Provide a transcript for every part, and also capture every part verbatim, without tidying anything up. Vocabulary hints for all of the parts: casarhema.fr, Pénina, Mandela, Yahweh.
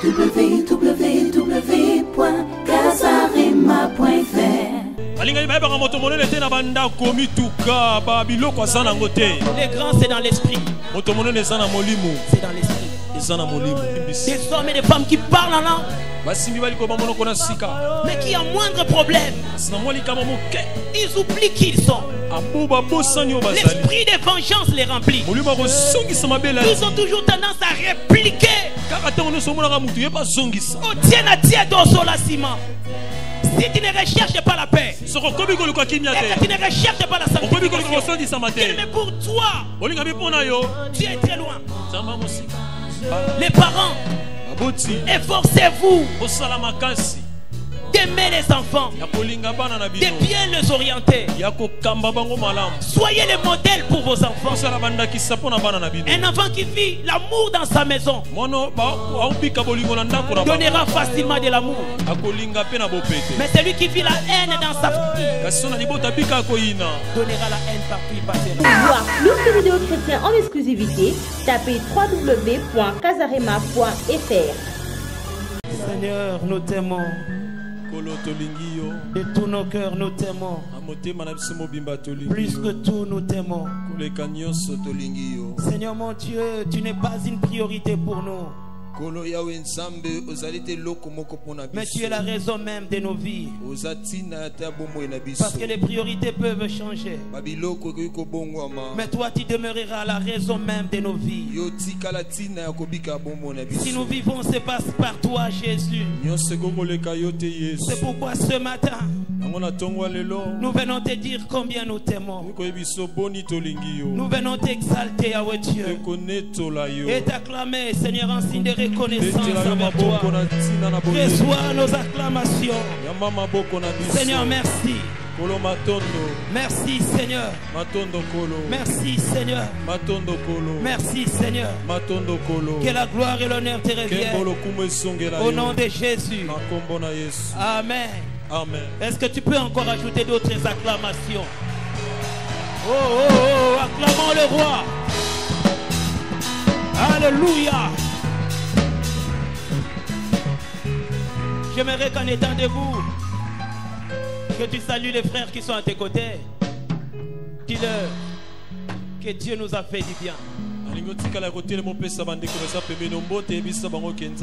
w w w point casarhema point f r. Les grands, c'est dans l'esprit. C'est dans l'esprit. Des hommes et des femmes qui parlent en langue, mais qui ont moindre problème. Ils oublient qui ils sont. L'esprit de vengeance les remplit. Ils ont toujours tendance à répliquer. Si tu ne recherches pas la paix, si tu ne recherches pas la sanctification, mais pour toi, tu es très loin. Les parents, efforcez-vous d'aimer les enfants, de bien les orienter. Soyez les modèles pour vos enfants. Un enfant qui vit l'amour dans sa maison donnera facilement de l'amour. Mais celui qui vit la haine dans sa famille donnera la haine partout où il passera. Voir notre vidéo chrétien en exclusivité, tapez w w w point casarhema point f r. Seigneur, nous t'aimons. De tous nos cœurs nous t'aimons. Plus que tout nous t'aimons. Seigneur mon Dieu, tu n'es pas une priorité pour nous, mais tu es la raison même de nos vies. Parce que les priorités peuvent changer, mais toi tu demeureras la raison même de nos vies. Si nous vivons, c'est pas par toi Jésus. C'est pourquoi ce matin nous venons te dire combien nous t'aimons. Nous venons t'exalter, Yahweh Dieu, et t'acclamer, Seigneur, en signe de reconnaissance envers toi. Reçois nos acclamations. Seigneur, merci. Merci Seigneur. Merci Seigneur. Merci Seigneur. Que la gloire et l'honneur te reviennent. Au nom de Jésus. Amen. Amen. Est-ce que tu peux encore ajouter d'autres acclamations? Oh, oh, oh, acclamons le roi. Alléluia. J'aimerais qu'en étant debout, que tu salues les frères qui sont à tes côtés. Dis-leur que Dieu nous a fait du bien. Dieu nous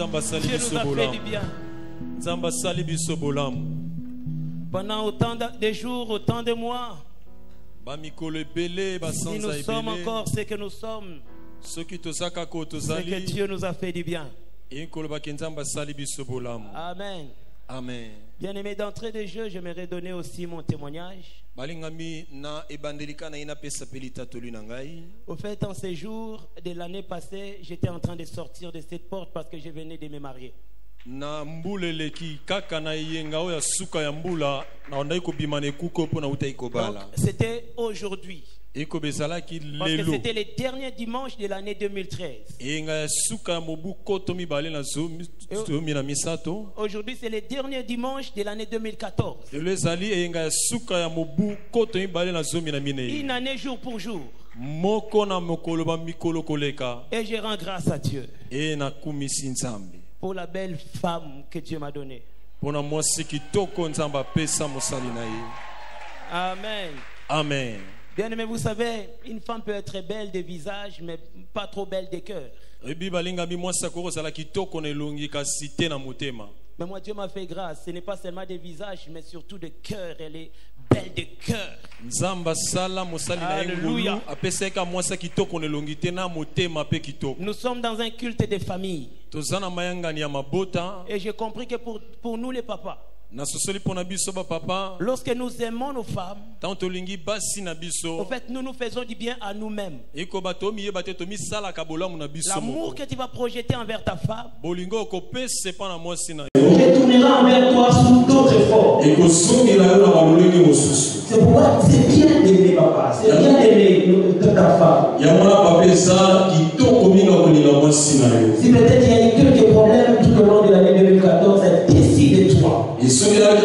a fait du bien. Pendant autant de jours, autant de mois, si nous sommes encore ce que nous sommes, c'est que Dieu nous a fait du bien. Amen. Amen. Bien-aimés, d'entrée de jeu, j'aimerais donner aussi mon témoignage. Au fait, en ces jours de l'année passée, j'étais en train de sortir de cette porte parce que je venais de me marier. C'était aujourd'hui. Parce que c'était le dernier dimanche de l'année deux mille treize. Aujourd'hui, c'est le dernier dimanche de l'année deux mille quatorze. Une année jour pour jour. Et je rends grâce à Dieu pour la belle femme que Dieu m'a donnée. Amen. Amen. Bien aimé, vous savez, une femme peut être belle de visage, mais pas trop belle de cœur. Mais moi, Dieu m'a fait grâce. Ce n'est pas seulement des visages, mais surtout de cœur. Elle est belle de cœur. Alléluia. Nous sommes dans un culte de famille. Et j'ai compris que pour, pour nous les papas, lorsque nous aimons nos femmes, en fait, nous nous faisons du bien à nous-mêmes. L'amour que tu vas projeter envers ta femme, elle tournera envers toi sous d'autres formes. C'est pourquoi c'est bien d'aimer papa, c'est bien d'aimer ta femme. Si peut-être il y a eu quelques problèmes tout au long de l'année deux mille quatorze, elle décide de toi. Et celui là qui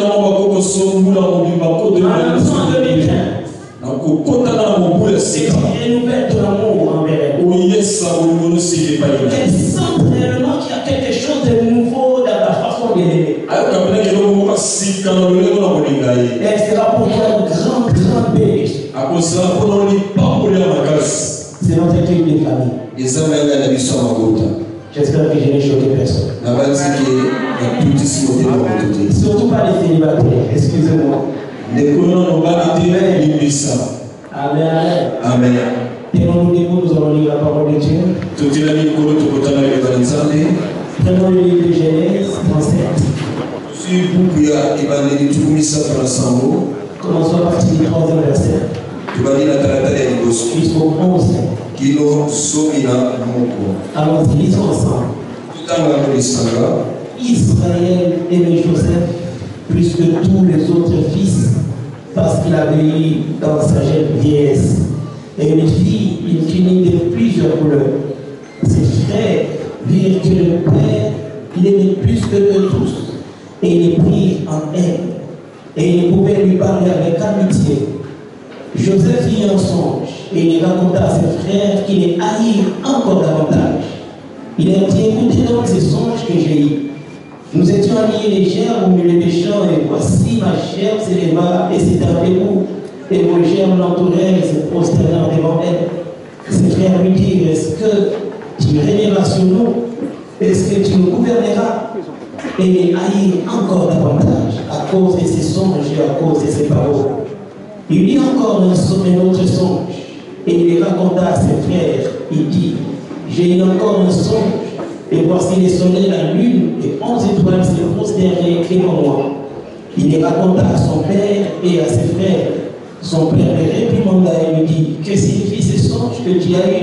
a quelque chose de nouveau. Elle sera pour toi une grande, grande bénédiction. C'est notre équipe de famille. J'espère que je n'ai choqué personne. Surtout pas les célibataires, excusez-moi. Amen. Amen. Tenons-nous, nous allons lire la parole de Dieu. Prenons le livre de Genèse trente-sept. Commençons à partir du troisième verset jusqu'au onze. Alors lisons ensemble. Israël aimait Joseph plus que tous les autres fils parce qu'il avait eu dans sa jeune vieillesse et une fille, une tunique de plusieurs couleurs. Ses frères virent que le père l'aimait plus que eux tous et les prirent en haine et ils pouvaient lui parler avec amitié. Joseph fit un songe et il raconta à ses frères qui les haïrent encore davantage. Il a dit, écoutez donc ces songes que j'ai eus. Nous étions habillés légères au milieu des champs, et voici ma chair s'éleva et s'étendait où, et vos germes l'entourèrent et se prosternèrent devant elle. Ses frères lui dirent, est-ce que tu régneras sur nous? Est-ce que tu nous gouverneras? Et les haïrent encore davantage à cause de ses songes et à cause de ses paroles. Il y eut encore un sommet, un autre songe, et il les raconta à ses frères. Il dit, j'ai eu encore un songe, et voici le soleil, la lune, et onze étoiles se prosternèrent devant moi. Il les raconta à son père et à ses frères. Son père le réprimanda et lui dit, que signifie ce songe que tu as eu?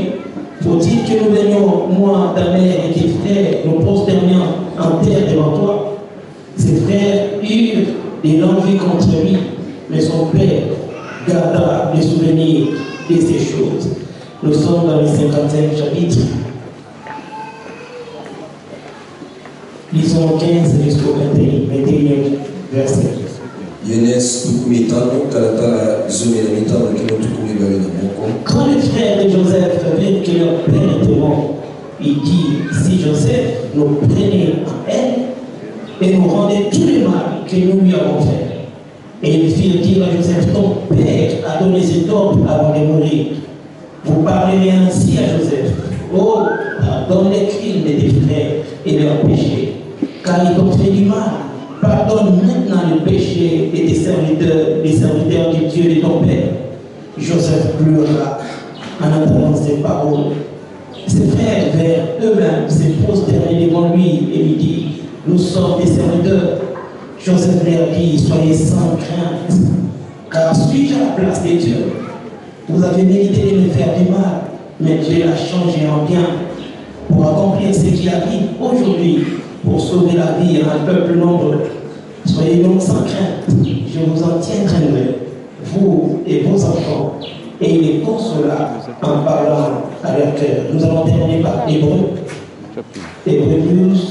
Faut-il que nous venions, moi, ta mère et tes frères, nous prosternions en terre devant toi? Ses frères eurent de l'envie contre lui, mais son père garda le souvenir de ces choses. Nous sommes dans le cinquantième chapitre. Lisons quinze jusqu'au vingt et unième verset. Quand les frères de Joseph avaient que leur père était mort, il dit, si Joseph nous prenait en haine et nous rendait tout le mal que nous lui avons fait. Et ils firent dire à Joseph, ton père a donné cet ordre avant de mourir. Vous parlerez ainsi à Joseph. Oh, pardonne les crimes de tes frères et leurs péchés, car ils ont fait du mal. Pardonne maintenant le péché et des serviteurs, des serviteurs du Dieu de ton père. Joseph pleura en entendant ces paroles. Ses frères vers eux-mêmes se prosternèrent devant lui et lui dit, nous sommes des serviteurs. Joseph leur dit, soyez sans crainte, car suis-je à la place des dieux? Vous avez mérité de me faire du mal, mais Dieu l'a changé en bien pour accomplir ce qui arrive aujourd'hui, pour sauver la vie à un peuple nombreux. Soyez donc sans crainte, je vous en tiendrai, vous et vos enfants, et il les consola en parlant à leur cœur. Nous allons terminer par Hébreux, Hébreux douze,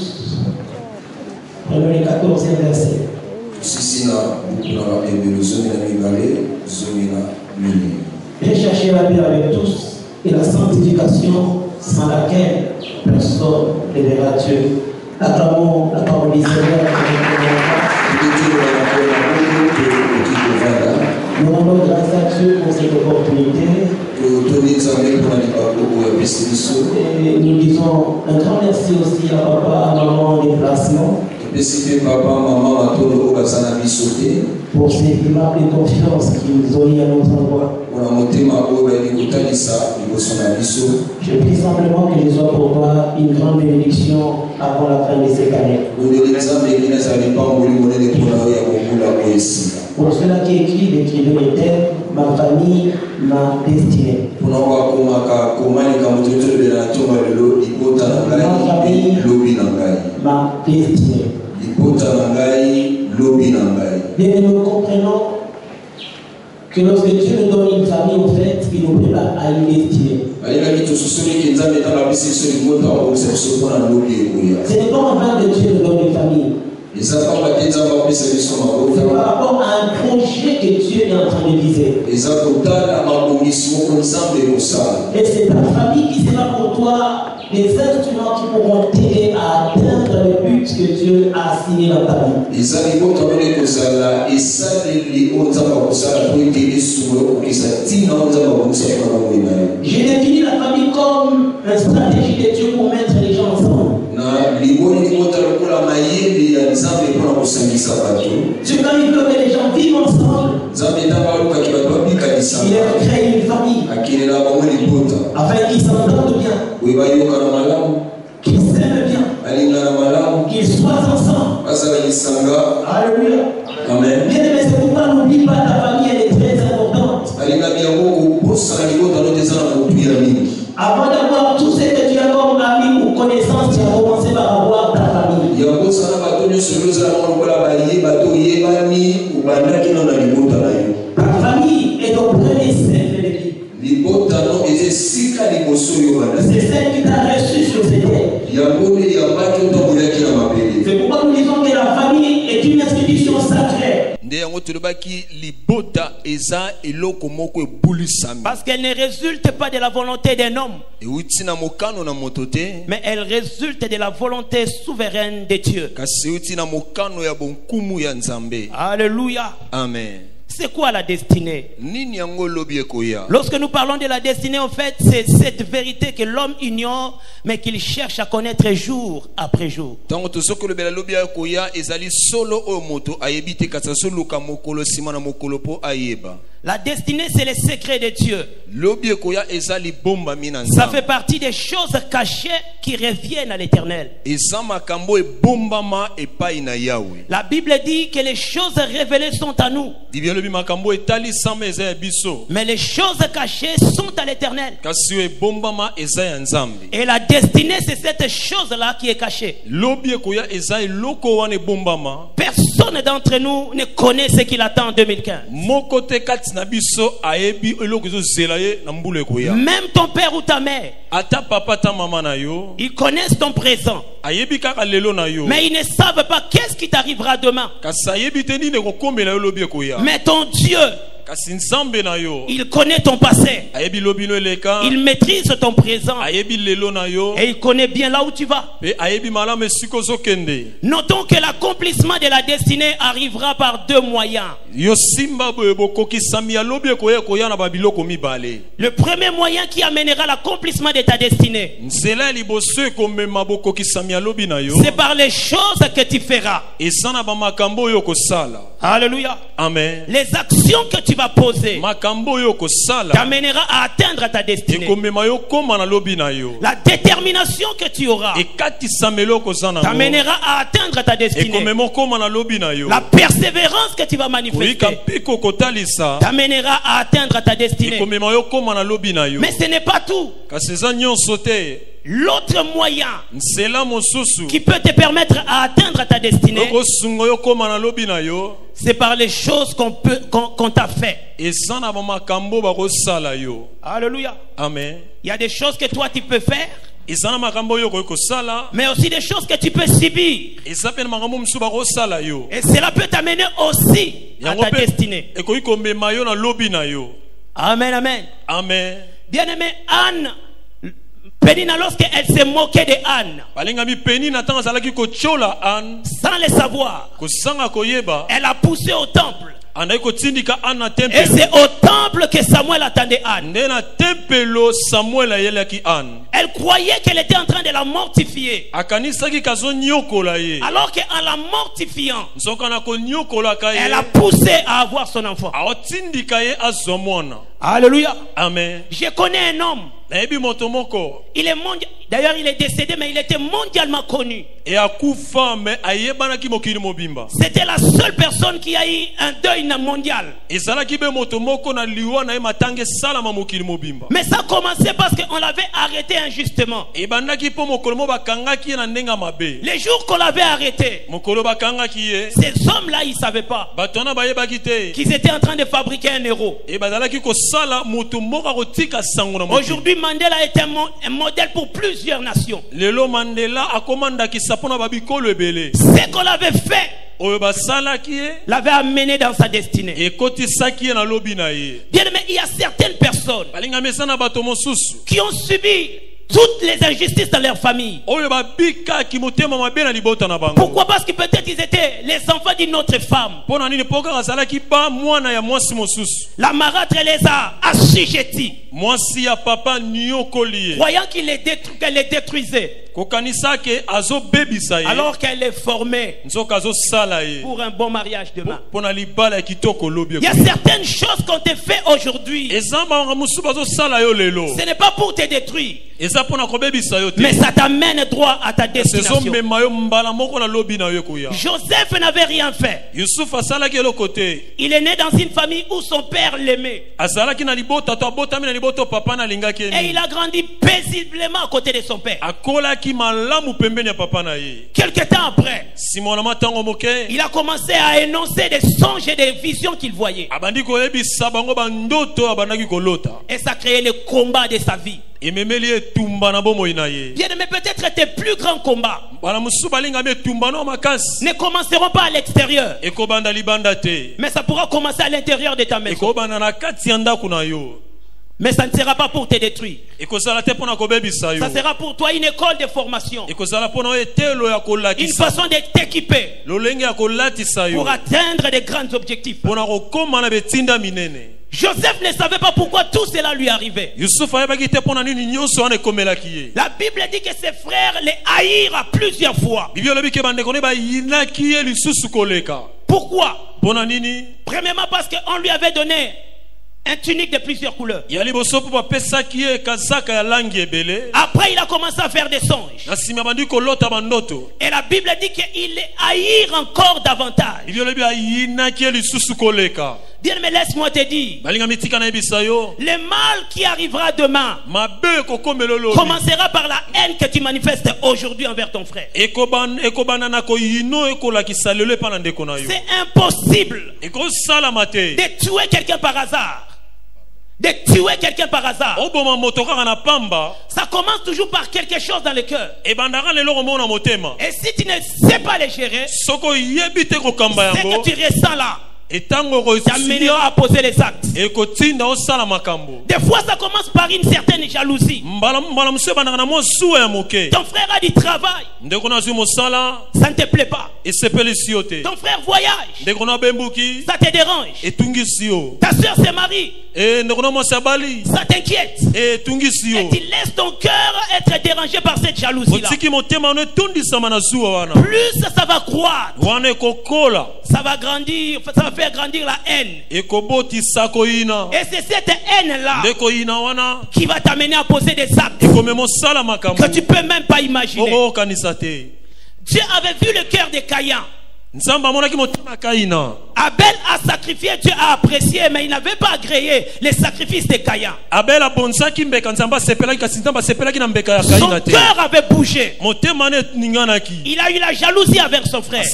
prenons les quatorzième verset. Recherchez la paix avec tous et la sanctification sans laquelle personne ne verra Dieu. Acclamons la parole du Seigneur. Nous rendons grâce à Dieu pour cette opportunité. Et nous disons un grand merci aussi à papa, à maman en déplacement. Pour ces immeubles de confiance qu'ils ont mis à notre endroit. Je prie simplement que je sois pour toi une grande bénédiction avant la fin de cette année. Pour cela qui écrit, d'écrivez les thèmes, ma famille, ma destinée. Ma famille, ma destinée. Bien, nous comprenons que lorsque Dieu nous donne une famille, en fait, il nous prépare à une destinée. C'est pas en vain que Dieu nous donne une famille. C'est par rapport à un projet que Dieu est en train de viser. Et c'est ta famille qui sera pour toi des instruments qui pourront t'aider à atteindre le but que Dieu a assigné dans ta vie. Je définis la famille comme une stratégie de Dieu pour mettre les gens ensemble. Dieu, quand il veut que les gens vivent ensemble, il leur crée une famille afin qu'ils s'entendent bien, qu'ils s'aiment bien, qu'ils soient ensemble. Alléluia. Bien aimé, c'est pourquoi n'oublie pas ta famille, elle est très importante. Avant d'avoir tout ce que tu as comme ami ou connaissance, tu as commencé par avoir ta famille. Ta famille est ton premier cercle de vie. C'est celle qui t'a reçu sur cette terre. C'est pourquoi nous disons que la famille est une institution sacrée. Parce qu'elle ne résulte pas de la volonté d'un homme, mais elle résulte de la volonté souveraine de Dieu. Alléluia. Amen. C'est quoi la destinée? Lorsque nous parlons de la destinée, en fait, c'est cette vérité que l'homme ignore, mais qu'il cherche à connaître jour après jour. La destinée, c'est le secret de Dieu. Ça fait partie des choses cachées qui reviennent à l'Éternel. La Bible dit que les choses révélées sont à nous, mais les choses cachées sont à l'Éternel. Et la destinée, c'est cette chose-là qui est cachée. Personne d'entre nous ne connaît ce qu'il attend en deux mille quinze. Même ton père ou ta mère, ils connaissent ton présent, mais ils ne savent pas qu'est-ce qui t'arrivera demain. Mais ton Dieu, il connaît ton passé, il maîtrise ton présent, et il connaît bien là où tu vas. Notons que l'accomplissement de la destinée arrivera par deux moyens. Le premier moyen qui amènera l'accomplissement de ta destinée, c'est par les choses que tu feras. Alléluia. Amen. Les actions que tu vas poser t'amènera à atteindre ta destinée. La détermination que tu auras t'amènera à atteindre ta destinée. La persévérance que tu vas manifester t'amènera à atteindre ta destinée. Mais ce n'est pas tout. L'autre moyen qui peut te permettre à atteindre ta destinée, c'est par les choses qu'on peut, qu'on, qu'on t'a fait. Alléluia. Amen. Il y a des choses que toi tu peux faire, mais aussi des choses que tu peux subir. Et cela peut t'amener aussi à ta destinée. Amen, amen. Amen. Bien-aimé, Anne, Pénina, lorsqu'elle se moquait de Anne, sans le savoir, elle a poussé au temple. Et c'est au temple que Samuel attendait Anne. Elle croyait qu'elle était en train de la mortifier, alors qu'en la mortifiant, elle a poussé à avoir son enfant. Alléluia. Amen. Je connais un homme, il est mondial, d'ailleurs il est décédé, mais il était mondialement connu. C'était la seule personne qui a eu un deuil mondial. Mais ça commençait parce qu'on l'avait arrêté injustement. Les jours qu'on l'avait arrêté, ces hommes-là, ils ne savaient pas qu'ils étaient en train de fabriquer un héros. Aujourd'hui, Mandela est un, un modèle pour plusieurs nations. Ce qu'on avait fait l'avait amené dans sa destinée. Bien, mais il y a certaines personnes qui ont subi toutes les injustices dans leur famille. Pourquoi? Parce que peut-être ils étaient les enfants d'une autre femme. La marâtre les a assujettis, croyant qu'il les, détru qu les détruisait, alors qu'elle est formée pour un bon mariage demain. Il y a certaines choses qu'on te fait aujourd'hui, ce n'est pas pour te détruire, mais ça t'amène droit à ta destination. Joseph n'avait rien fait. Il est né dans une famille où son père l'aimait, et il a grandi paisiblement à côté de son père. Quelque temps après, il a commencé à énoncer des songes et des visions qu'il voyait, et ça créait le combat de sa vie. Bien aimé, peut-être tes plus grands combats ne commenceront pas à l'extérieur, mais ça pourra commencer à l'intérieur de ta maison. Mais ça ne sera pas pour te détruire. Ça sera pour toi une école de formation, une façon de t'équiper pour atteindre des grands objectifs. Joseph ne savait pas pourquoi tout cela lui arrivait. La Bible dit que ses frères les haïrent plusieurs fois. Pourquoi? Premièrement, parce qu'on lui avait donné un tunique de plusieurs couleurs. Après, il a commencé à faire des songes, et la Bible dit qu'il les haïr encore davantage. Bien, mais laisse-moi te dire, le mal qui arrivera demain commencera par la haine que tu manifestes aujourd'hui envers ton frère. C'est impossible de tuer quelqu'un par hasard. De tuer quelqu'un par hasard. Ça commence toujours par quelque chose dans le cœur, et si tu ne sais pas le gérer, ce que tu ressens là t'amènera à poser les actes. Des fois ça commence par une certaine jalousie. Ton frère a du travail, ça ne te plaît pas. Ton frère voyage, ça te dérange. Ta soeur se marie, ça t'inquiète, et tu laisses ton cœur être dérangé par cette jalousie là. Plus ça va croître, ça va grandir, ça va faire grandir la haine, et c'est cette haine là qui va t'amener à poser des actes que tu peux même pas imaginer. Dieu avait vu le cœur de Caïn. Abel a sacrifié, Dieu a apprécié, mais il n'avait pas agréé les sacrifices de Caïn. Son cœur avait bougé. Il a eu la jalousie avec son frère.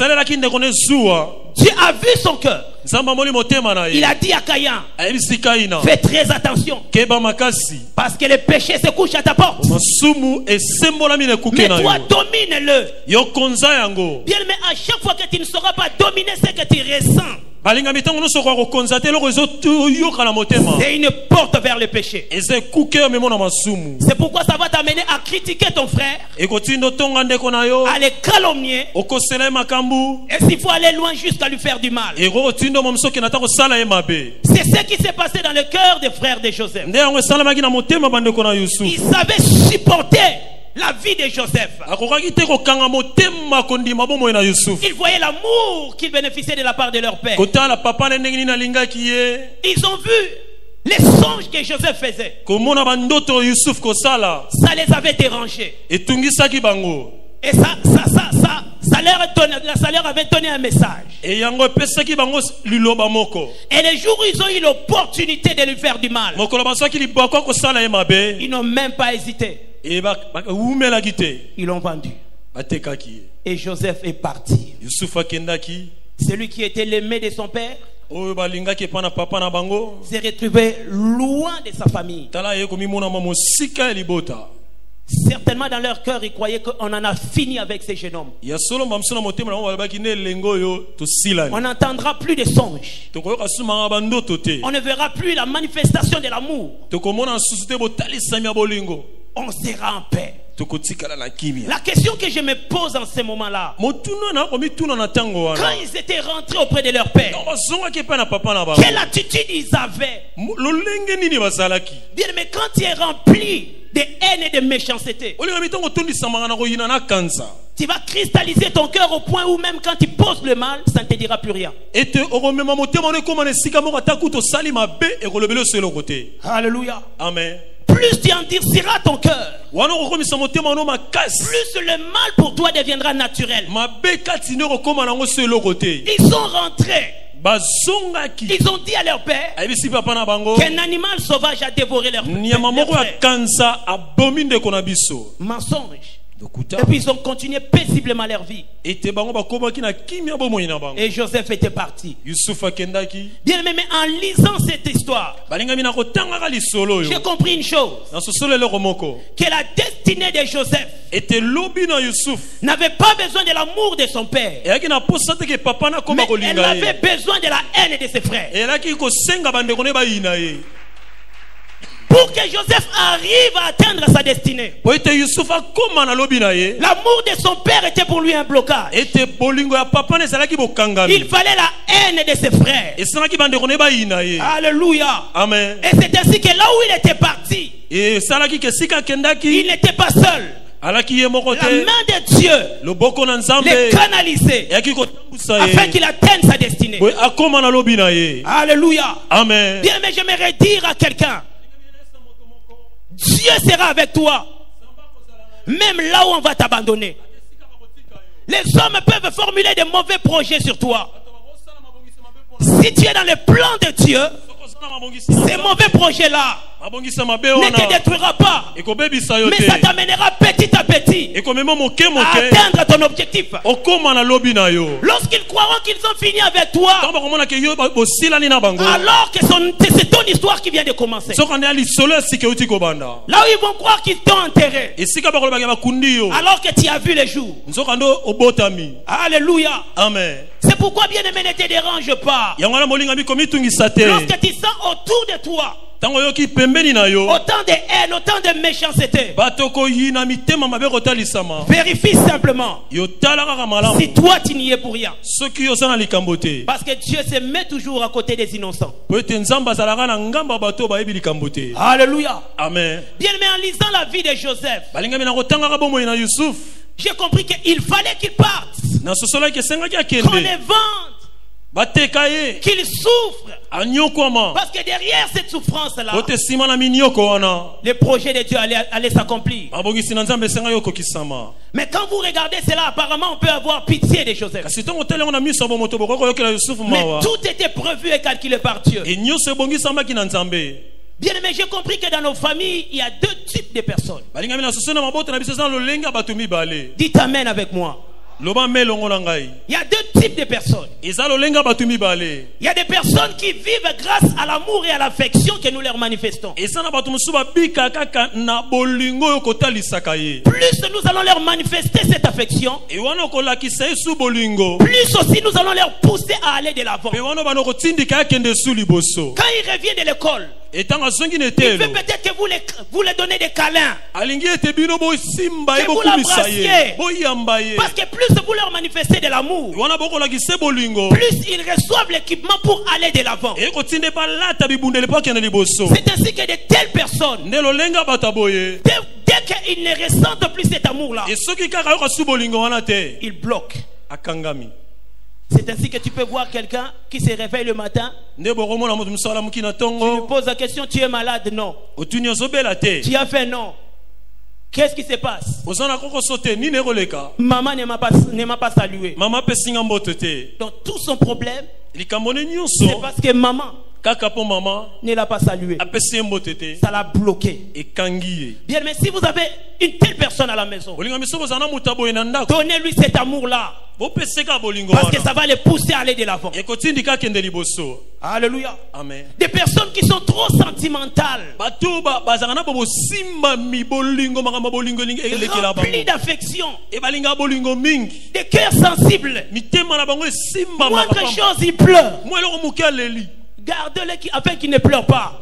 Dieu a vu son cœur. Il a dit à Caïn, fais très attention, parce que le péché se couche à ta porte, mais toi domine-le. Bien, mais à chaque fois que tu ne sauras pas dominer ce que tu ressens, c'est une porte vers le péché. C'est pourquoi ça va t'amener à critiquer ton frère, à les calomnier, et s'il faut aller loin jusqu'à lui faire du mal. C'est ce qui s'est passé dans le cœur des frères de Joseph. Ils savaient supporter la vie de Joseph. Ils voyaient l'amour qu'ils bénéficiaient de la part de leur père. Ils ont vu les songes que Joseph faisait. Ça les avait dérangés, et ça, ça, ça, ça Ça leur, donne, ça leur avait donné un message. Et le jour où ils ont eu l'opportunité de lui faire du mal, ils n'ont même pas hésité, ils l'ont vendu. Et Joseph est parti. Celui qui était l'aimé de son père s'est retrouvé loin de sa famille. Certainement dans leur cœur, ils croyaient qu'on en a fini avec ces jeunes hommes. On n'entendra plus de songes, on ne verra plus la manifestation de l'amour. on sera en paix. La question que je me pose en ce moment-là, quand ils étaient rentrés auprès de leur père, quelle attitude ils avaient? Bien, mais quand tu es rempli de haine et de méchanceté, tu vas cristalliser ton cœur au point où même quand tu poses le mal, ça ne te dira plus rien. Alléluia. Amen. Plus tu endurciras ton cœur, plus le mal pour toi deviendra naturel. Ils sont rentrés. Ils ont dit à leur père qu'un animal sauvage a dévoré leur père. Mensonge. Et puis ils ont continué paisiblement leur vie. Et Joseph était parti. Bien aimé, mais en lisant cette histoire, j'ai compris une chose, que la destinée de Joseph n'avait pas besoin de l'amour de son père, mais elle avait besoin de la haine de ses frères. Pour que Joseph arrive à atteindre sa destinée, l'amour de son père était pour lui un blocage. Il fallait la haine de ses frères. Alléluia. Amen. Et c'est ainsi que là où il était parti, il n'était pas seul. La main de Dieu les canalisait afin qu'il atteigne sa destinée. Alléluia. Amen. Bien, mais j'aimerais dire à quelqu'un, Dieu sera avec toi, même là où on va t'abandonner. Les hommes peuvent formuler de mauvais projets sur toi. Si tu es dans le plan de Dieu, ces mauvais projets-là ne te détruira pas, mais ça t'amènera petit à petit à atteindre ton objectif. Lorsqu'ils croiront qu'ils ont fini avec toi, alors que c'est ton histoire qui vient de commencer. Là où ils vont croire qu'ils t'ont enterré, alors que tu as vu le jour. Alléluia. Amen. C'est pourquoi, bien-aimé, ne te dérange pas. Lorsque tu sens autour de toi autant de haine, autant de méchanceté, vérifie simplement si toi tu n'y es pour rien. Parce que Dieu se met toujours à côté des innocents. Alléluia. Amen. Bien, mais en lisant la vie de Joseph, j'ai compris qu'il fallait qu'il parte, qu'on les vende, qu'il souffre, parce que derrière cette souffrance-là, le projet de Dieu allait, allait s'accomplir. Mais quand vous regardez cela, apparemment on peut avoir pitié de Joseph, mais tout était prévu et calculé par Dieu. Bien aimé, j'ai compris que dans nos familles, il y a deux types de personnes. Dites amen avec moi. Il y a deux types de personnes. Il y a des personnes qui vivent grâce à l'amour et à l'affection que nous leur manifestons. Plus nous allons leur manifester cette affection, plus aussi nous allons leur pousser à aller de l'avant. Quand ils reviennent de l'école, il veut peut-être que vous les, vous les donnez des câlins, que vous l'embrassiez, parce que plus vous leur manifestez de l'amour, plus ils reçoivent l'équipement pour aller de l'avant. C'est ainsi que de telles personnes, de, dès qu'ils ne ressentent plus cet amour-là, ils bloquent. C'est ainsi que tu peux voir quelqu'un qui se réveille le matin. Tu lui poses la question, tu es malade? Non. Tu as fait non. Qu'est-ce qui se passe? Maman ne m'a pas, ne m'a pas salué. Donc tout son problème, c'est parce que maman ne l'a pas salué. Ça l'a bloqué. Bien, mais si vous avez une telle personne à la maison, donnez-lui cet amour-là, parce que ça va les pousser à aller de l'avant. Alléluia. Amen. Des personnes qui sont trop sentimentales, remplies d'affection, des cœurs sensibles, moindre chose, ils pleurent. Gardez-les afin qu'ils ne pleurent pas.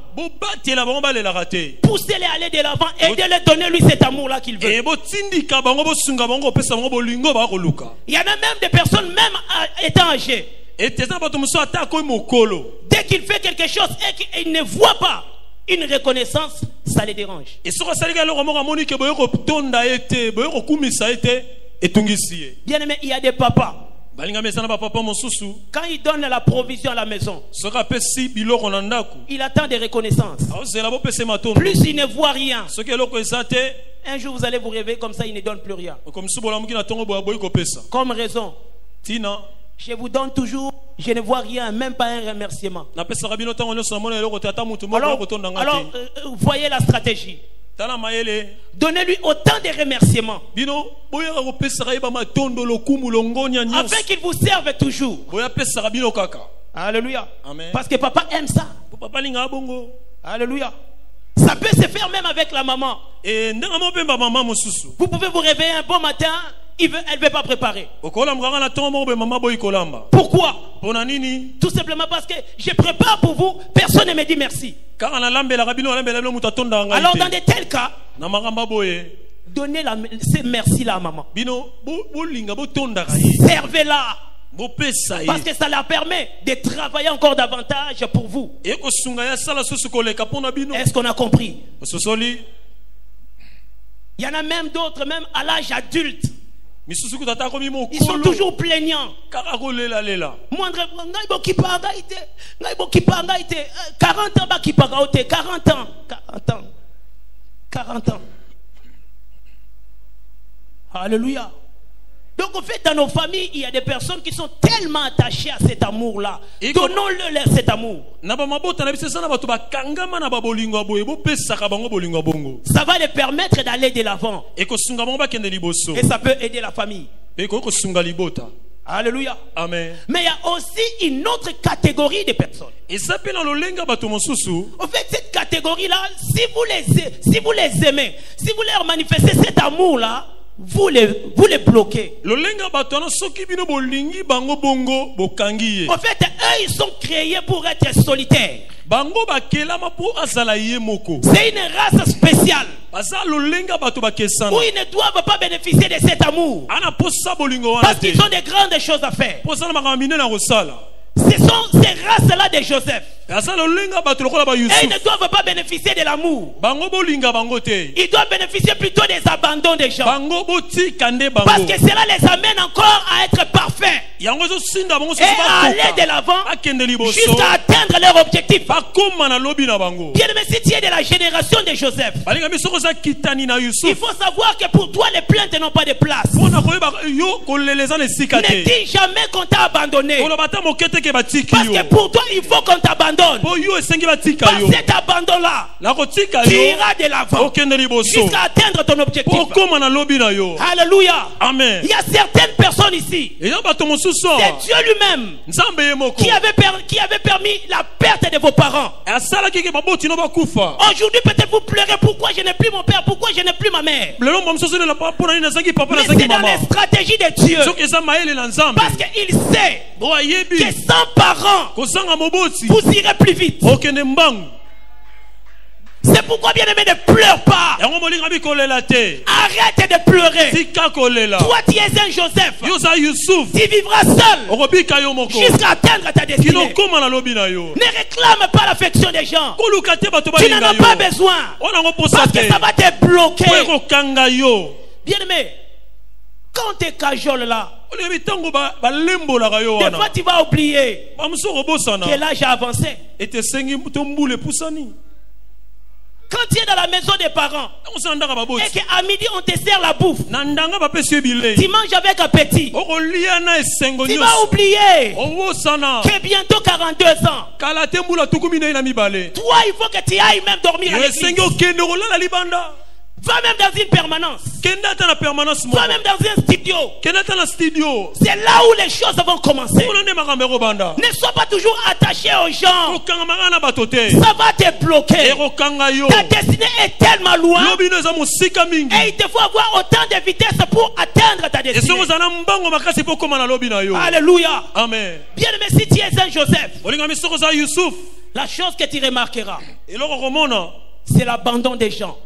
Poussez-les à aller de l'avant, aidez-les, donnez-lui cet amour-là qu'il veut. Il y en a même des personnes, même étant âgées, dès qu'il fait quelque chose et qu'il ne voit pas une reconnaissance, ça les dérange. Bien aimé, il y a des papas, quand il donne la provision à la maison, il attend des reconnaissances. Plus il ne voit rien, un jour vous allez vous réveiller comme ça, il ne donne plus rien. Comme raison, je vous donne toujours, je ne vois rien, même pas un remerciement. Alors, alors euh, voyez la stratégie. Donnez-lui autant de remerciements afin qu'il vous serve toujours. Alléluia. Amen. Parce que papa aime ça. Alléluia. Ça peut se faire même avec la maman. Vous pouvez vous réveiller un bon matin, il veut, elle ne veut pas préparer. Pourquoi? Tout simplement parce que je prépare pour vous, personne ne me dit merci. Alors dans de tels cas, donnez la, ces merci-là à maman. Servez-la. Parce que ça leur permet de travailler encore davantage pour vous. Est-ce qu'on a compris? Il y en a même d'autres, même à l'âge adulte, ils sont toujours plaignants. quarante ans quarante ans quarante ans. Alléluia. Donc en fait, dans nos familles, il y a des personnes qui sont tellement attachées à cet amour-là. Donnons-leur cet amour. Ça va les permettre d'aller de l'avant. Et ça peut aider la famille. Alléluia. Amen. Mais il y a aussi une autre catégorie de personnes. En fait, cette catégorie-là, si vous les, si vous les aimez, si vous leur manifestez cet amour-là, vous les, vous les bloquez. En fait, eux, ils sont créés pour être solitaires. C'est une race spéciale où ils ne doivent pas bénéficier de cet amour parce qu'ils ont de grandes choses à faire. Ce sont ces races-là de Joseph. Et ils ne doivent pas bénéficier de l'amour. Ils doivent bénéficier plutôt des abandons des gens. Parce que cela les amène encore à être parfaits. Et à aller de l'avant jusqu'à atteindre leur objectif. Bien, mais si tu es de la génération de Joseph, il faut savoir que pour toi les plaintes n'ont pas de place. Ne dis jamais qu'on t'a abandonné. Parce que pour toi il faut qu'on t'abandonne. Par cet abandon-là, tu iras de l'avant jusqu'à atteindre ton objectif. Alléluia. Amen. Il y a certaines personnes ici, c'est Dieu lui-même qui avait, per, qui avait permis la perte de vos parents. Aujourd'hui peut-être vous pleurez, pourquoi je n'ai plus mon père, pourquoi je n'ai plus ma mère. Mais c'est dans les stratégies de Dieu. Parce qu'il sait que sans parents vous irez plus vite. C'est pourquoi, bien-aimé, ne pleure pas. Arrête de pleurer. Toi, tu es un Joseph. Tu vivras seul jusqu'à atteindre ta destinée. Ne réclame pas l'affection des gens. Tu n'en as pas besoin parce que ça va te bloquer. Bien-aimé, quand tu es cajole là, des fois tu vas oublier que l'âge a avancé. Quand tu es dans la maison des parents et qu'à midi on te sert la bouffe, tu manges avec appétit, tu vas oublier que bientôt quarante-deux ans, toi il faut que tu ailles même dormir à l'église. Va même dans une permanence. Va même dans un studio. C'est là où les choses vont commencer. Ne sois pas toujours attaché aux gens. Ça va te bloquer. Ta destinée est tellement loin. Et il te faut avoir autant de vitesse pour atteindre ta destinée. Alléluia. Amen. Bien aimé, si tu es un Joseph, La chose que tu remarqueras, c'est l'abandon des gens.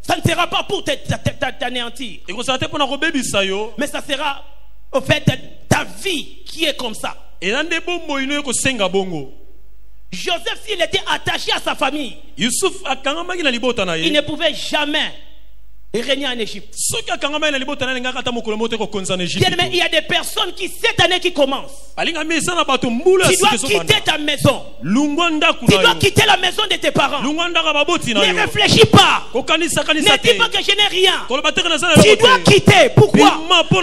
Ça ne sera pas pour t'anéantir, mais ça sera en fait ta vie qui est comme ça. Joseph, s'il était attaché à sa famille, il ne pouvait jamais régner en Égypte. Mais il y a des personnes qui, cette année qui commence, tu dois quitter ta maison. Tu dois quitter la maison de tes parents. Ne réfléchis pas. Ne dis pas que je n'ai rien. Tu dois quitter. Pourquoi?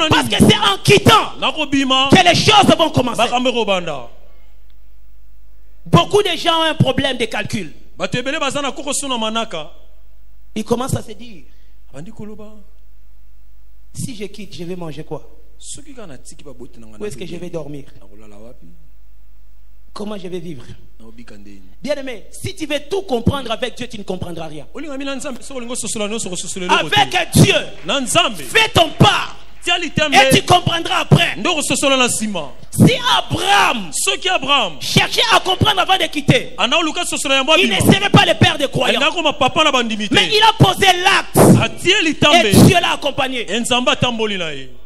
Parce que c'est en quittant que les choses vont commencer. Beaucoup de gens ont un problème de calcul. Ils commencent à se dire, si je quitte, je vais manger quoi? Où est-ce que je vais dormir? Comment je vais vivre? Bien aimé, si tu veux tout comprendre avec Dieu, tu ne comprendras rien. Avec Dieu, fais ton part et tu comprendras après. Si Abraham, ceux qui Abraham cherchait à comprendre avant de quitter, il ne serait pas le père des croyants. Mais il a posé l'acte et Dieu l'a accompagné.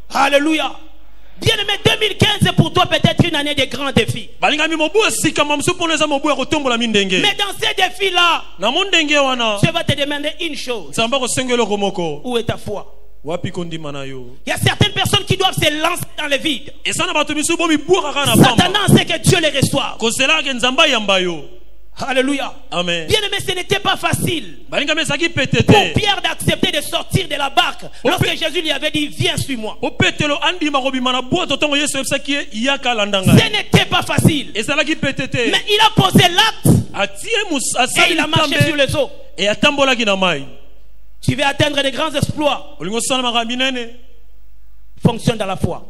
Alléluia. Bien aimé, deux mille quinze est pour toi peut-être une année de grands défis. Mais dans ces défis-là, je vais te demander une chose. Où est ta foi? Il y a certaines personnes qui doivent se lancer dans le vide. Satan sait que Dieu les reçoit. Alléluia. Amen. Bien aimé, ce n'était pas facile pour Pierre d'accepter de sortir de la barque lorsque Jésus lui avait dit, viens, suis-moi. Ce n'était pas facile. Mais il a posé l'acte et il a marché sur les eaux. Tu veux atteindre des grands exploits. Fonctionne dans la foi.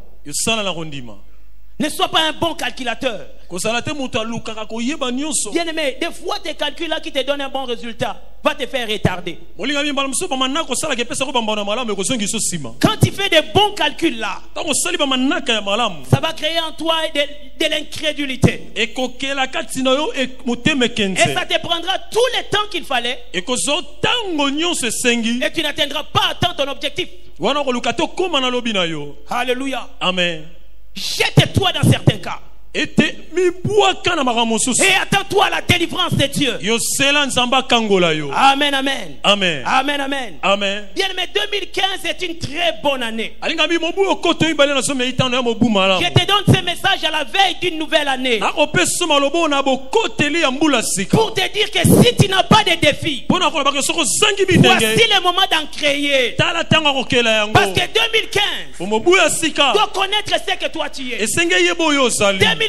Ne sois pas un bon calculateur. Bien aimé, des fois tes calculs là qui te donnent un bon résultat va te faire retarder. Quand tu fais des bons calculs là, ça va créer en toi de, de l'incrédulité. Et ça te prendra tout le temps qu'il fallait. Et tu n'atteindras pas à temps ton objectif. Alléluia. Amen. Jette-toi dans certains cas. Et attends-toi à la délivrance de Dieu. Amen, amen. Amen, amen, amen. Amen. Bien aimé, deux mille quinze est une très bonne année. Je te donne ce message à la veille d'une nouvelle année, pour te dire que si tu n'as pas de défi, voici le moment d'en créer. Parce que deux mille quinze doit connaître ce que toi tu es. deux mille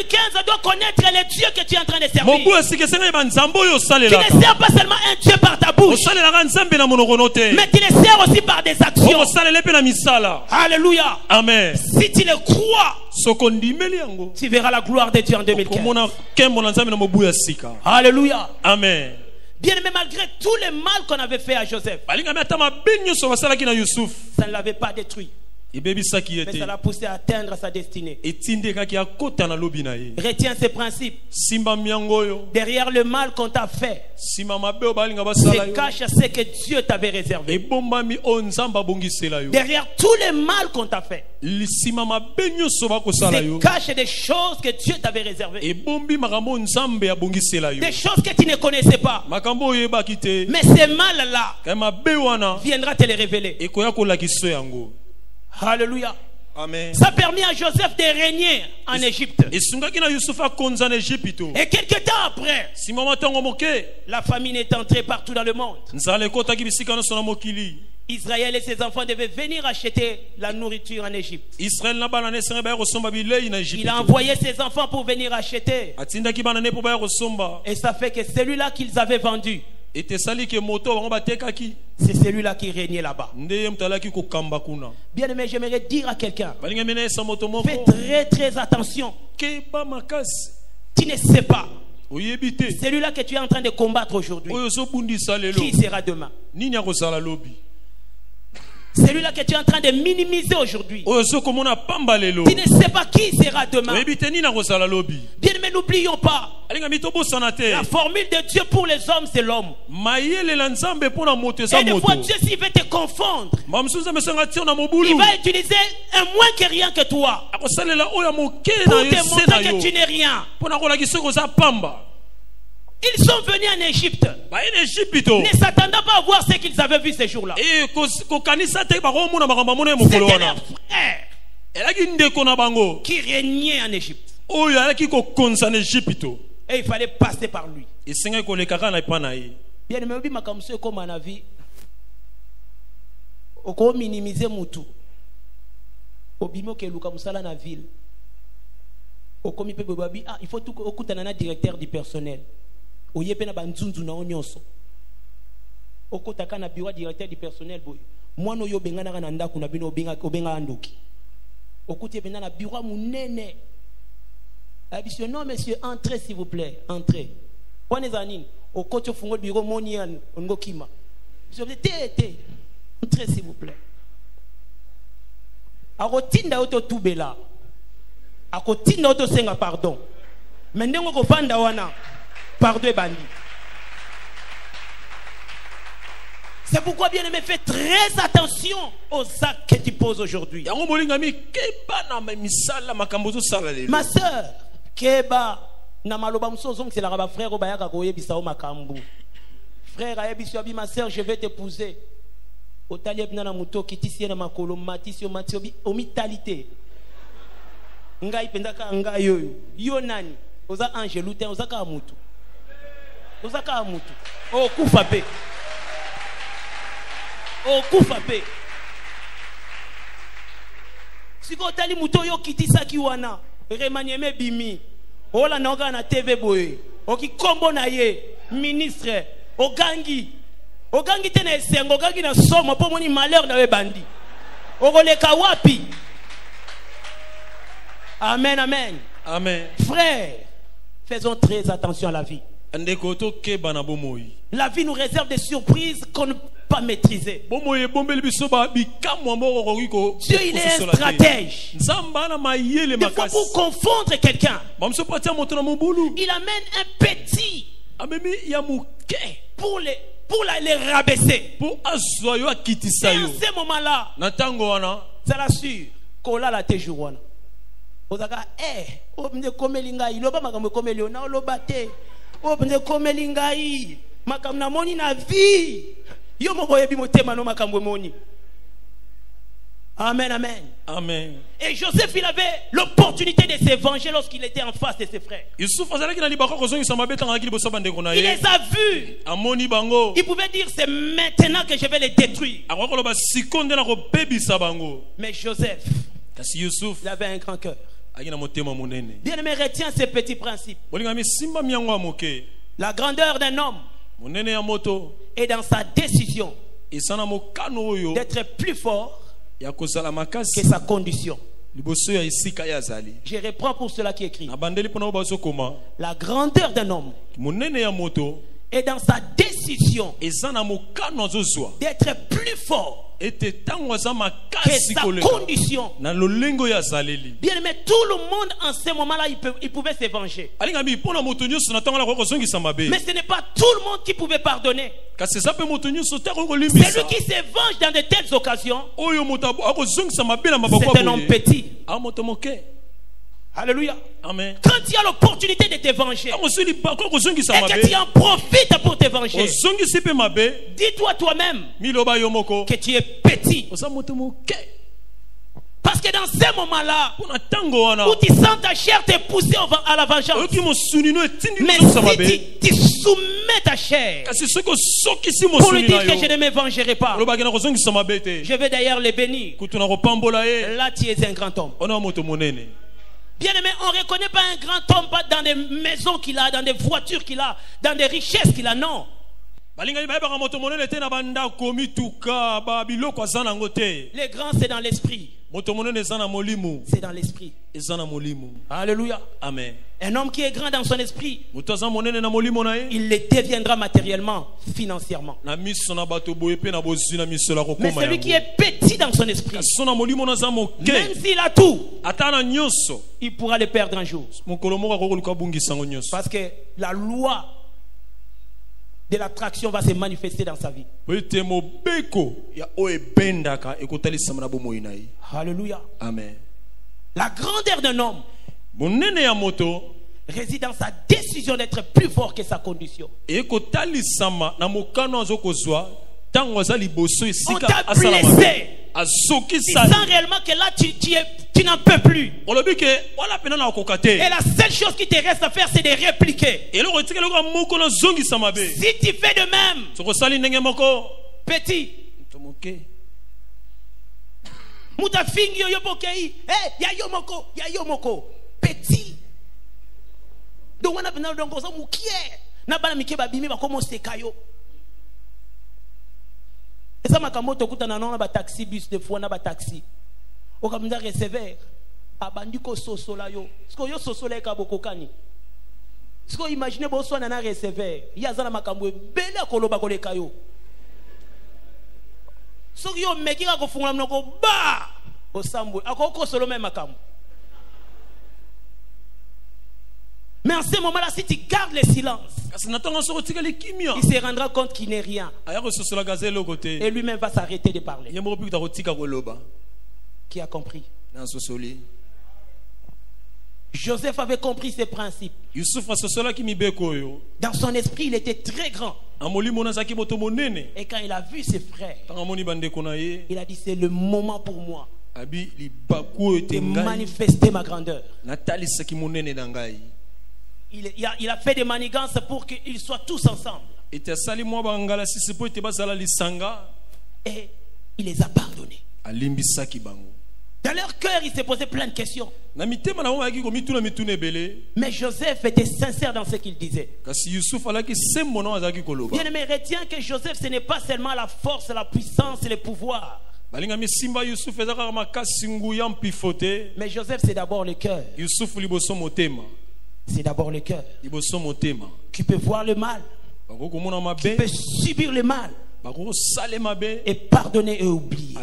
quinze doit connaître le Dieu que tu es en train de servir. Tu ne sers pas seulement un Dieu par ta bouche, mais tu le sers aussi par des actions. Alléluia. Amen. Si tu le crois, tu verras la gloire de Dieu en deux mille quinze. Alléluia. Amen. Bien aimé, malgré tout le mal qu'on avait fait à Joseph, ça ne l'avait pas détruit. Mais ça l'a poussé à atteindre sa destinée. Retiens ces principes. Derrière le mal qu'on t'a fait se cache ce que Dieu t'avait réservé. Derrière tout le mal qu'on t'a fait se cache des choses que Dieu t'avait réservées. Des choses que tu ne connaissais pas. Mais ce mal-là viendra te les révéler. Alléluia. Amen. Ça permet à Joseph de régner en Égypte. Et quelques temps après, la famine est entrée partout dans le monde. Israël et ses enfants devaient venir acheter la nourriture en Égypte. Il a envoyé ses enfants pour venir acheter. Et ça fait que celui-là qu'ils avaient vendu, c'est celui-là qui régnait là-bas. Bien aimé, j'aimerais dire à quelqu'un, fais très très attention. Tu ne sais pas celui-là que tu es en train de combattre aujourd'hui, qui sera demain. Celui-là que tu es en train de minimiser aujourd'hui, tu ne sais pas qui sera demain. Bien aimé, n'oublions pas, la formule de Dieu pour les hommes, c'est l'homme. Et des fois, Dieu, s'il veut te confondre, il va utiliser un moins que rien que toi pour te montrer que tu n'es rien. Ils sont venus en Égypte, ne s'attendant pas à voir ce qu'ils avaient vu ces jours-là. C'était leur frère qui régnait en Égypte. Et il fallait passer par lui. Bien aimé, comme on a vu, on minimise Moutu. On bimo que Luka Musala na ville. On commis peu babi. Ah, il faut tout. On coûte un directeur du personnel. On y est peine à banzunzu na onionso. On coûte à cana bureau directeur du personnel boy. Moi no yo benga na kananda kuna bino benga benga andoki. On coûte bien na bureau munene. Ah, monsieur, non, monsieur, entrez s'il vous plaît, entrez. Prenez anin. Au côté au fond du bureau monian ongokima. Monsieur, tété. Entrez s'il vous plaît. A rotinda auto tubela. A rotinda auto senga pardon. Mais ndengo ko vanda wana. Pardon bandi. C'est pourquoi bien aimé, fais très attention aux actes que tu poses aujourd'hui. Ma soeur, keba na maloba msozong c'est la raba frère obayaka koye bisao makambu. Frère ayebiso abi ma soeur, je vais t'épouser. Otaliep na muto kitisi na makolo matisi matio bi omitalité. Ngai pendaka ngai yo yo nani oza angelutin oza ka muto. Oza ka muto. O kufa pe. Oh, Koufapé. Si vous avez dit yo kiti sakiwana, remanieme bimi. Oh la noga na T V boy. Oh ki kombo na ye ministre. Oh gangi. Oh gangi tena esengo gangi na somo po moni malheur na we bandi. Oh goleka wapi. Amen amen. Amen. Frère, faisons très attention à la vie. La vie nous réserve des surprises qu'on ne peut pas maîtriser. Dieu, il est un stratège. Des fois, pour confondre quelqu'un, il amène un petit pour les, pour la, les rabaisser. Et à ce moment-là, ça l'assure qu'on l'a la téjour. On a dit, eh, on a dit, comme il y a, comme il y a, oh, je suis na vie. Yo amen, amen. Amen. Et Joseph, il avait l'opportunité de s'évanger lorsqu'il était en face de ses frères. Il les a vus. Il pouvait dire, c'est maintenant que je vais les détruire. Mais Joseph, il avait un grand cœur. Bien aimé, retiens ces petits principes. La grandeur d'un homme est dans sa décision d'être plus fort que sa condition. Je reprends pour cela qui écrit. La grandeur d'un homme est dans sa décision d'être plus fort que sa condition. Bien aimé, tout le monde en ce moment-là, il, il pouvait se venger. Mais ce n'est pas tout le monde qui pouvait pardonner. Celui qui se venge dans de telles occasions, c'est un homme petit. Alléluia. Amen. Quand il y a l'opportunité de te venger et que tu en profites pour te venger, dis-toi toi-même que tu es petit. Parce que dans ces moments-là où tu sens ta chair te pousser à la vengeance, mais si tu, tu soumets ta chair pour lui dire que je ne me vengerai pas, je vais d'ailleurs les bénir, là tu es un grand homme. Bien-aimé, on ne reconnaît pas un grand homme pas dans des maisons qu'il a, dans des voitures qu'il a, dans des richesses qu'il a, non. Les grands, c'est dans l'esprit. C'est dans l'esprit. Alléluia. Amen. Un homme qui est grand dans son esprit, il le deviendra matériellement, financièrement. Mais celui qui est petit dans son esprit, même s'il a tout, il pourra le perdre un jour. Parce que la loi de l'attraction va se manifester dans sa vie. Alléluia. Amen. La grandeur d'un homme réside dans sa décision d'être plus fort que sa condition. On t'a blessé. Tu sens réellement que là tu, tu, tu n'en peux plus. Et la seule chose qui te reste à faire, c'est de répliquer. Si tu fais de même, petit, petit, et ça m'a kamoto kuta na nona ba taxi bus de fois na ba taxi. O ka munda receveur abandi ko sosola yo. Sko yo sosola ka bokokani. Sko imagine bo so na na receveur. Ya za na makambo bela ko loba ko le kayo. Sko yo meki ka ko fungula mnoko ba. O sambo akoko solo même makambo. Mais en ce moment-là, si tu gardes le silence, il se rendra compte qu'il n'est rien. Et lui-même va s'arrêter de parler. Qui a compris? Joseph avait compris ces principes. Dans son esprit, il était très grand. Et quand il a vu ses frères, il a dit, c'est le moment pour moi de manifester ma grandeur. Il, il, a, il a fait des manigances pour qu'ils soient tous ensemble. Et il les a pardonnés. Dans leur cœur, ils se posaient plein de questions. Mais Joseph était sincère dans ce qu'il disait. Bien-aimé, retiens que Joseph, ce n'est pas seulement la force, la puissance et le pouvoir. Mais Joseph, c'est d'abord le cœur. C'est d'abord le cœur qui peut voir le mal, qui peut subir le mal et pardonner et oublier.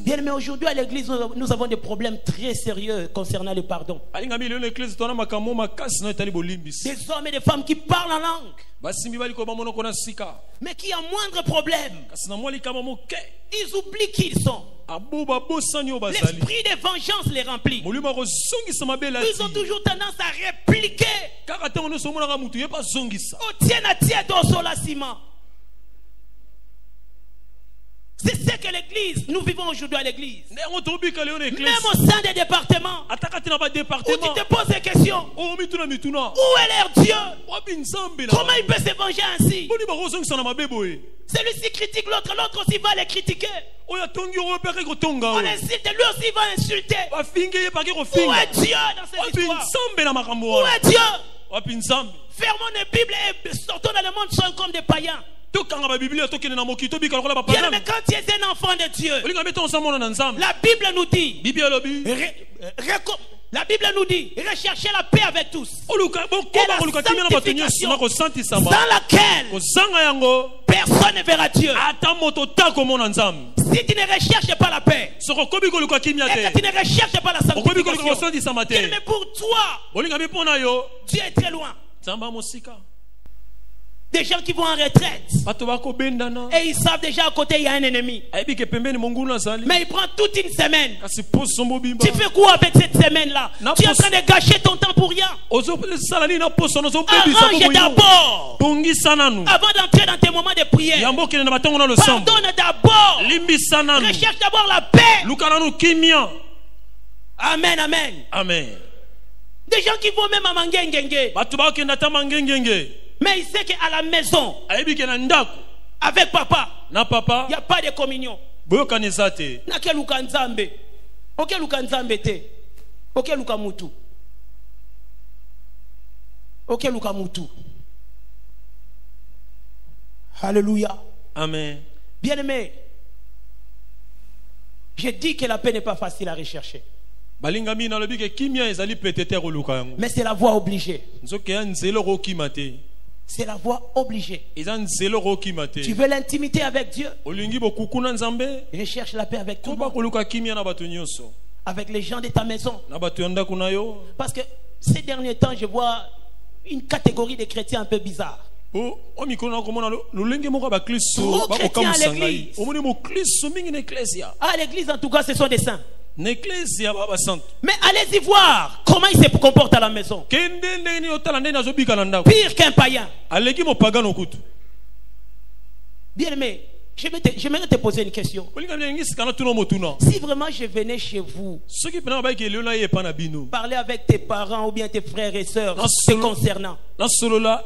Bien, mais aujourd'hui à l'église, nous avons des problèmes très sérieux concernant le pardon. Des hommes et des femmes qui parlent en langue, mais qui ont moindre problème. Ils oublient qui ils sont. L'esprit de vengeance les remplit. Ils ont toujours tendance à répliquer. Au tien à tien d'osolaciment. C'est ce que l'église, nous vivons aujourd'hui à l'église. Même au sein des départements, où tu te poses des questions. Où est leur Dieu? Comment il peut se venger ainsi? Celui-ci critique l'autre, l'autre aussi va les critiquer. On insulte, lui aussi va insulter. Où est Dieu dans cette histoire? Où est Dieu? Fermons les Bibles et sortons dans le monde comme des païens. Bien, mais quand tu es un enfant de Dieu, la Bible nous dit, la Bible nous dit, recherchez la paix avec tous et la sanctification, sans laquelle personne ne verra Dieu. Si tu ne recherches pas la paix et que tu ne recherches pas la sanctification, mais pour toi, Dieu est très loin. Des gens qui vont en retraite et ils savent déjà à côté il y a un ennemi, mais il prend toute une semaine. Tu fais quoi avec cette semaine là? Tu es en train de gâcher ton temps pour rien. Arrange d'abord avant d'entrer dans tes moments de prière. Pardonne d'abord, recherche d'abord la paix. Amen, amen, amen. Des gens qui vont même à Mangengenge, mais il sait qu'à la maison, avec papa, il n'y a pas de communion. Alléluia. Amen. Bien-aimé, je dis que la paix n'est pas facile à rechercher. Mais c'est la voie obligée. C'est la voie obligée. Tu veux l'intimité avec Dieu? Recherche la paix avec tout le monde. Avec les gens de ta maison. Parce que ces derniers temps, je vois une catégorie de chrétiens un peu bizarre. Trop chrétiens à l'église. À l'église, en tout cas, ce sont des saints. Mais allez-y voir comment ils se comportent à la maison. Pire qu'un païen. Bien aimé, j'aimerais te poser une question. Si vraiment je venais chez vous, parler avec tes parents ou bien tes frères et sœurs te concernant, tu seras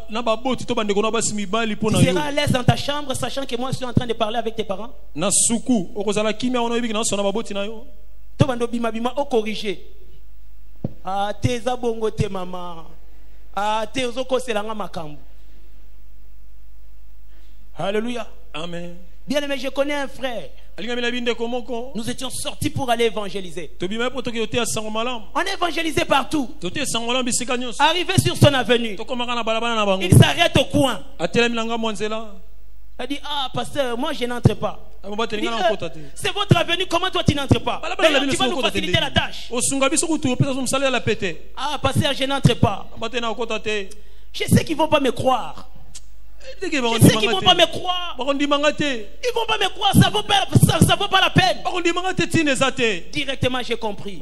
à l'aise dans ta chambre sachant que moi je suis en train de parler avec tes parents? Alléluia. Amen. Bien aimé, je connais un frère. Nous étions sortis pour aller évangéliser. On évangélisait partout. Arrivé sur son avenue, il s'arrête au coin. Il dit, ah pasteur, moi je n'entre pas. C'est votre avenue, comment toi tu n'entres pas? D'ailleurs, tu vas nous faciliter la tâche. Ah pasteur, je n'entre pas. Je sais qu'ils ne vont pas me croire. Je sais qu'ils ne vont pas me croire. Ils ne vont pas me croire, ça ne vaut pas la peine. Directement j'ai compris.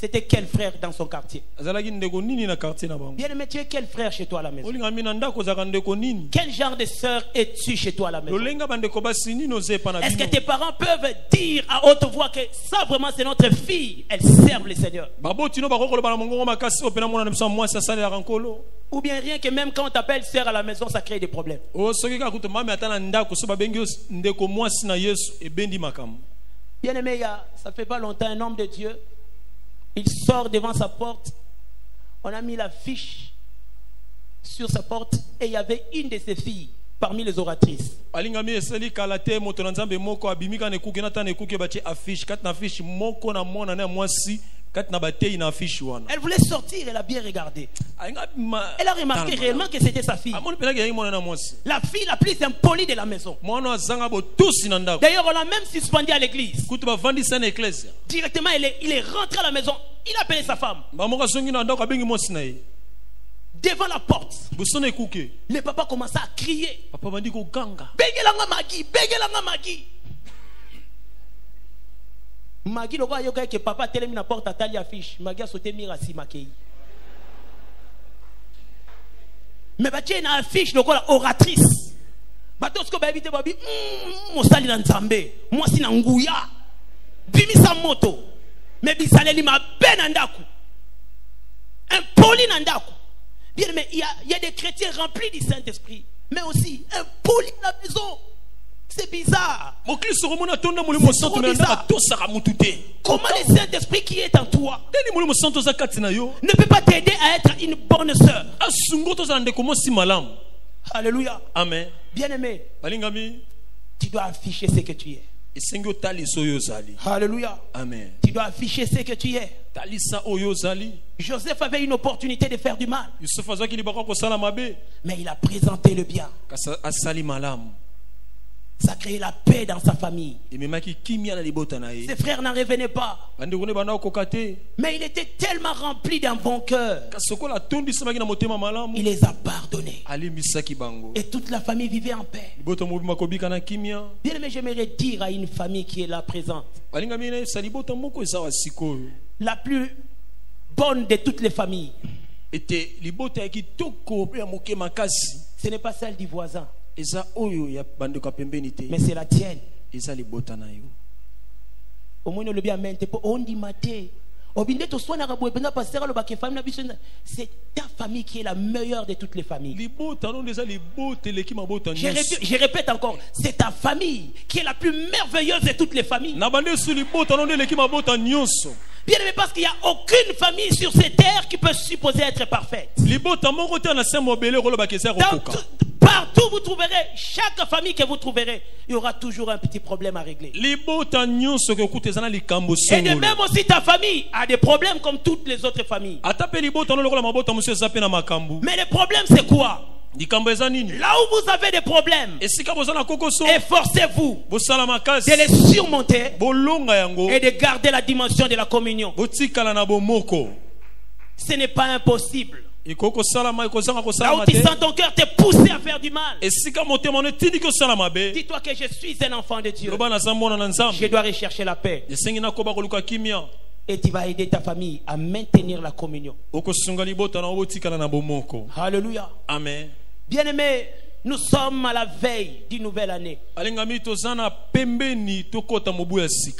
C'était quel frère dans son quartier? Bien aimé, tu es quel frère chez toi à la maison? Quel genre de sœur es-tu chez toi à la maison? Est-ce que tes parents peuvent dire à haute voix que ça vraiment c'est notre fille, elle sert le Seigneur? Ou bien rien que même quand on t'appelle sœur à la maison, ça crée des problèmes. Bien aimé, ça fait pas longtemps, un homme de Dieu, il sort devant sa porte. On a mis la fiche sur sa porte et il y avait une de ses filles parmi les oratrices. Elle voulait sortir, elle a bien regardé. Elle a remarqué réellement que c'était sa fille. La fille la plus impolie de la maison. D'ailleurs, on l'a même suspendue à l'église. Directement, il est, il est rentré à la maison. Il a appelé sa femme. Devant la porte, le papa commença à crier. Magi logo yoka que papa télé na porte atali affiche magi a sauté mirasi makei. Mais ba tiena affiche logo la oratrice. Ba tosko ba éviter babi mo sali na nzambe, mo si na nguya. Bimisa moto. Mais bisaleli mabe na ndaku. Impoli na ndaku. Bien mais il y a il y a des chrétiens remplis du Saint-Esprit, mais aussi impoli na maison. C'est bizarre. Comment le Saint-Esprit qui est en toi ne peut pas t'aider à être une bonne sœur? Alléluia. Amen. Bien-aimé, tu dois afficher ce que tu es. Alléluia. Amen. Tu dois afficher ce que tu es. Joseph avait une opportunité de faire du mal, mais il a présenté le bien. Ça crée la paix dans sa famille. Ses frères n'en revenaient pas. Mais il était tellement rempli d'un bon cœur, il les a pardonnés. Et toute la famille vivait en paix. Bien aimé, j'aimerais dire à une famille qui est là présente, la plus bonne de toutes les familles, ce n'est pas celle du voisin, mais c'est la tienne. C'est ta famille qui est la meilleure de toutes les familles. Je, je répète encore, c'est ta famille qui est la plus merveilleuse de toutes les familles. Bien aimé, parce qu'il n'y a aucune famille sur cette terre qui peut supposer être parfaite. Dans, partout partout vous trouverez, chaque famille que vous trouverez, il y aura toujours un petit problème à régler. Et de même aussi ta famille a des problèmes comme toutes les autres familles. Mais le problème c'est quoi? Là où vous avez des problèmes, efforcez-vous de les surmonter et de garder la dimension de la communion. Ce n'est pas impossible. Là où tu sens ton cœur te pousser à faire du mal, dis-toi que je suis un enfant de Dieu, je dois rechercher la paix. Et tu vas aider ta famille à maintenir la communion. Alléluia. Amen. Bien-aimés, nous sommes à la veille d'une nouvelle année. Il y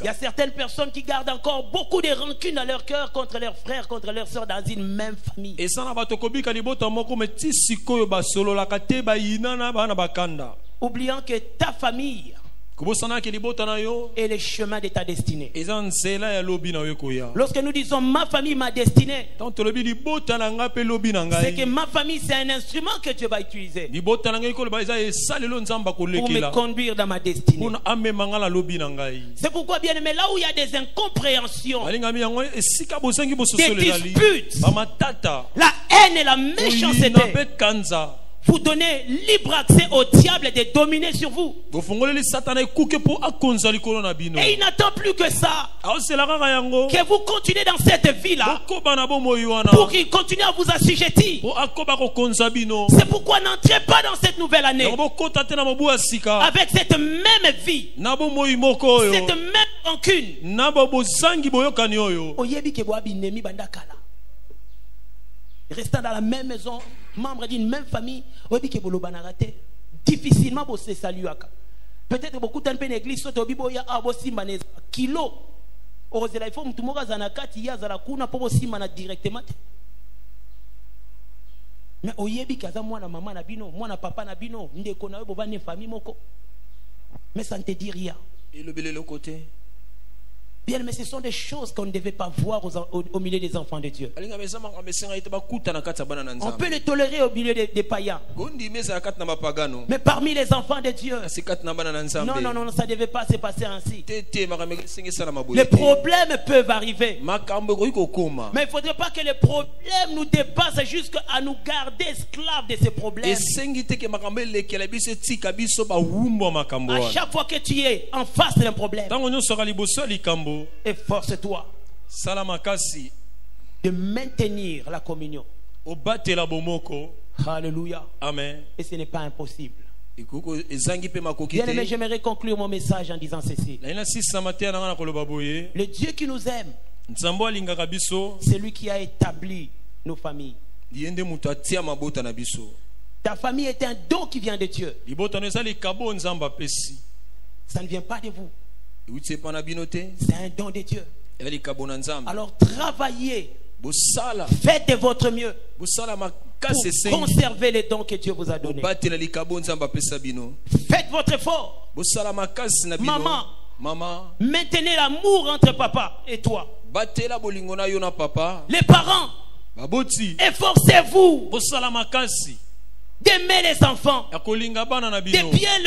a certaines personnes qui gardent encore beaucoup de rancunes dans leur cœur contre leurs frères, contre leurs soeurs dans une même famille. Oubliant que ta famille et les chemins de ta destinée. Lorsque nous disons ma famille, ma destinée, c'est que ma famille c'est un instrument que Dieu va utiliser pour me conduire dans ma destinée. C'est pourquoi, bien aimé, là où il y a des incompréhensions, des disputes, la haine et la méchanceté, vous donnez libre accès au diable de dominer sur vous. Et il n'attend plus que ça, que vous continuez dans cette vie-là, pour qu'il continue à vous assujettir. C'est pourquoi n'entrez pas dans cette nouvelle année avec cette même vie, cette même rancune. Restant dans la même maison, membre d'une même famille, difficilement bosser saluer. Peut-être beaucoup de gens l'église sont au biboya à Bosimane kilo. Au téléphone, tout le monde a kati ya zarakuna pour Bosimane directement. Mais au yebi kaza moi na maman na bino, moi na papa na bino, ndeko na yo bova ne famille moko. Mais ça ne te dit rien. Et le bel côté. Bien, mais ce sont des choses qu'on ne devait pas voir aux, au, au milieu des enfants de Dieu. On peut les tolérer au milieu des, des païens, mais parmi les enfants de Dieu, non, non, non, ça ne devait pas se passer ainsi. Les problèmes peuvent arriver, mais il ne faudrait pas que les problèmes nous dépassent jusqu'à nous garder esclaves de ces problèmes. À chaque fois que tu es en face d'un problème, efforce-toi de maintenir la communion. Alléluia. Amen. Et ce n'est pas impossible. Bien-aimé, j'aimerais conclure mon message en disant ceci. Le Dieu qui nous aime, c'est lui qui a établi nos familles. Ta famille est un don qui vient de Dieu. Ça ne vient pas de vous. C'est un don de Dieu. Alors travaillez, faites de votre mieux pour conserver les dons que Dieu vous a donnés. Faites votre effort. Maman, Maman. maintenez l'amour entre papa et toi. Les parents, efforcez-vous d'aimer les enfants, de bien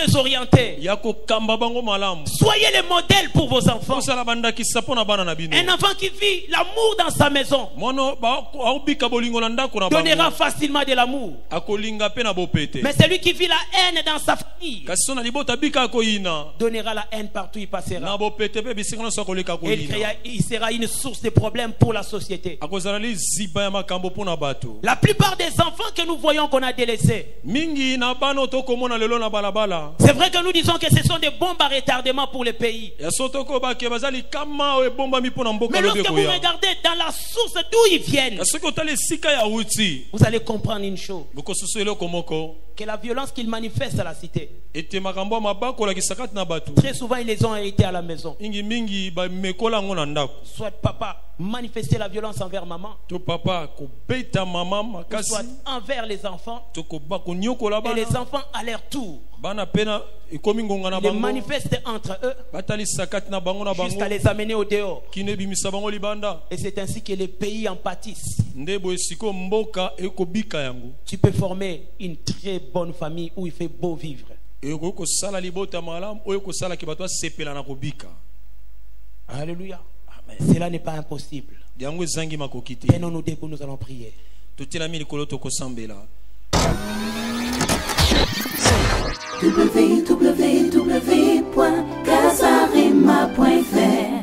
les orienter. Soyez le modèle pour vos enfants. Un enfant qui vit l'amour dans sa maison donnera facilement de l'amour, mais celui qui vit la haine dans sa famille donnera la haine partout il passera, et il, créera, il sera une source de problèmes pour la société. La plupart des enfants que nous voyons qu'on a délaissés, c'est vrai que nous disons que ce sont des bombes à retardement pour les pays, mais lorsque vous regardez dans la source d'où ils viennent, vous allez comprendre une chose, que la violence qu'ils manifestent à la cité, très souvent ils les ont hérités à la maison. Soit papa manifester la violence envers maman, soit envers les enfants, et les enfants à leur tour les manifestent entre eux jusqu'à les amener au dehors. Et c'est ainsi que les pays en pâtissent. Tu peux former une très bonne famille où il fait beau vivre. Alléluia. Amen. Cela n'est pas impossible. Tenons-nous debout, nous allons prier. w w w point casarhema point f r